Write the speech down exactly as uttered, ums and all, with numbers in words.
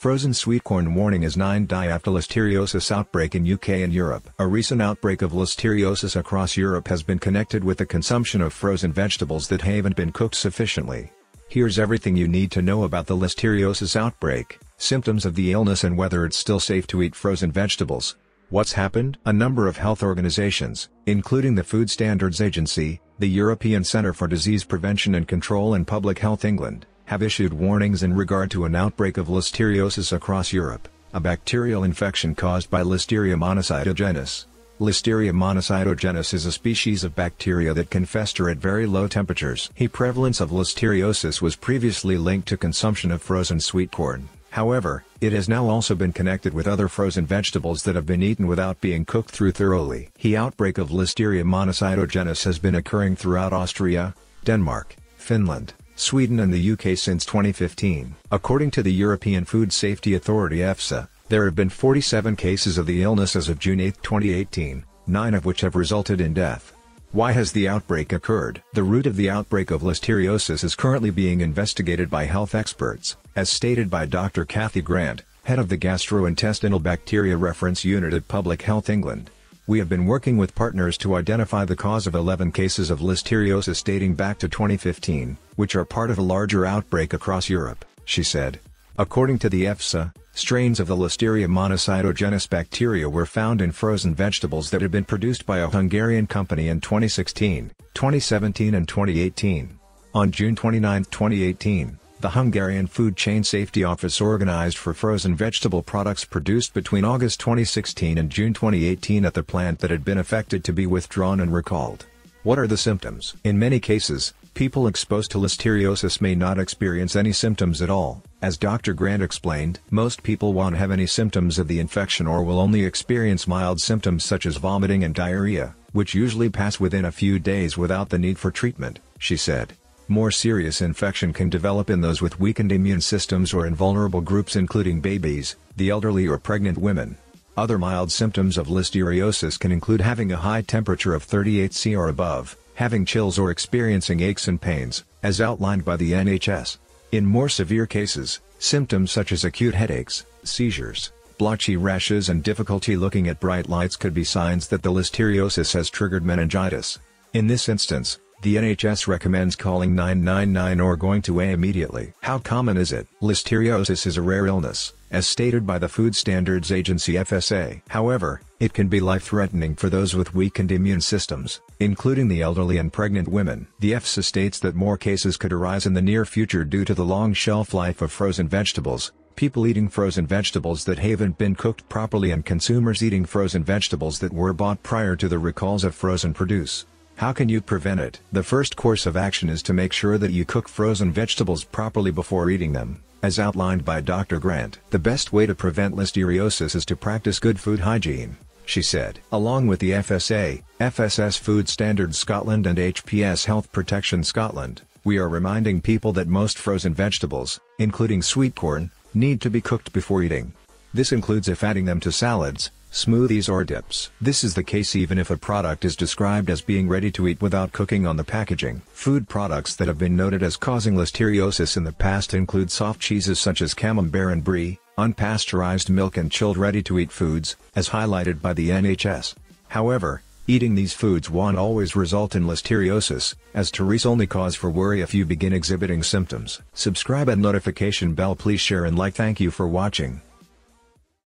Frozen sweet corn warning is nine die after listeriosis outbreak in U K and Europe. A recent outbreak of listeriosis across Europe has been connected with the consumption of frozen vegetables that haven't been cooked sufficiently. Here's everything you need to know about the listeriosis outbreak, symptoms of the illness and whether it's still safe to eat frozen vegetables. What's happened? A number of health organizations, including the Food Standards Agency, the European Centre for Disease Prevention and Control and Public Health England, have issued warnings in regard to an outbreak of listeriosis across Europe, a bacterial infection caused by Listeria monocytogenes. Listeria monocytogenes is a species of bacteria that can fester at very low temperatures. The prevalence of listeriosis was previously linked to consumption of frozen sweet corn. However, it has now also been connected with other frozen vegetables that have been eaten without being cooked through thoroughly. The outbreak of Listeria monocytogenes has been occurring throughout Austria, Denmark, Finland, Sweden and the U K since twenty fifteen. According to the European Food Safety Authority E F S A, there have been forty-seven cases of the illness as of June eighth twenty eighteen, nine of which have resulted in death. Why has the outbreak occurred? The root of the outbreak of listeriosis is currently being investigated by health experts, as stated by Doctor Kathy Grant, head of the Gastrointestinal Bacteria Reference Unit at Public Health England. We have been working with partners to identify the cause of eleven cases of listeriosis dating back to twenty fifteen, which are part of a larger outbreak across Europe, she said. According to the E F S A, strains of the Listeria monocytogenes bacteria were found in frozen vegetables that had been produced by a Hungarian company in twenty sixteen, twenty seventeen and twenty eighteen. On June twenty-ninth twenty eighteen, the Hungarian Food Chain Safety Office organized for frozen vegetable products produced between August twenty sixteen and June twenty eighteen at the plant that had been affected to be withdrawn and recalled. What are the symptoms? In many cases, people exposed to listeriosis may not experience any symptoms at all. As Doctor Grant explained, most people won't have any symptoms of the infection or will only experience mild symptoms such as vomiting and diarrhea, which usually pass within a few days without the need for treatment, she said. More serious infection can develop in those with weakened immune systems or in vulnerable groups including babies, the elderly or pregnant women. Other mild symptoms of listeriosis can include having a high temperature of thirty-eight degrees Celsius or above, having chills or experiencing aches and pains, as outlined by the N H S. In more severe cases, symptoms such as acute headaches, seizures, blotchy rashes and difficulty looking at bright lights could be signs that the listeriosis has triggered meningitis. In this instance, the N H S recommends calling nine nine nine or going to A immediately. How common is it? Listeriosis is a rare illness, as stated by the Food Standards Agency F S A. However, it can be life-threatening for those with weakened immune systems, including the elderly and pregnant women. The E F S A states that more cases could arise in the near future due to the long shelf life of frozen vegetables, people eating frozen vegetables that haven't been cooked properly and consumers eating frozen vegetables that were bought prior to the recalls of frozen produce. How can you prevent it? The first course of action is to make sure that you cook frozen vegetables properly before eating them, as outlined by Doctor Grant. The best way to prevent listeriosis is to practice good food hygiene, she said. Along with the F S A, F S S Food Standards Scotland and H P S Health Protection Scotland, we are reminding people that most frozen vegetables, including sweet corn, need to be cooked before eating. This includes if adding them to salads, smoothies or dips. This is the case even if a product is described as being ready to eat without cooking on the packaging. Food products that have been noted as causing listeriosis in the past include soft cheeses such as camembert and brie, unpasteurized milk and chilled ready-to-eat foods, as highlighted by the N H S. However, eating these foods won't always result in listeriosis, as there's only cause for worry if you begin exhibiting symptoms. Subscribe and notification bell please, share and like. Thank you for watching.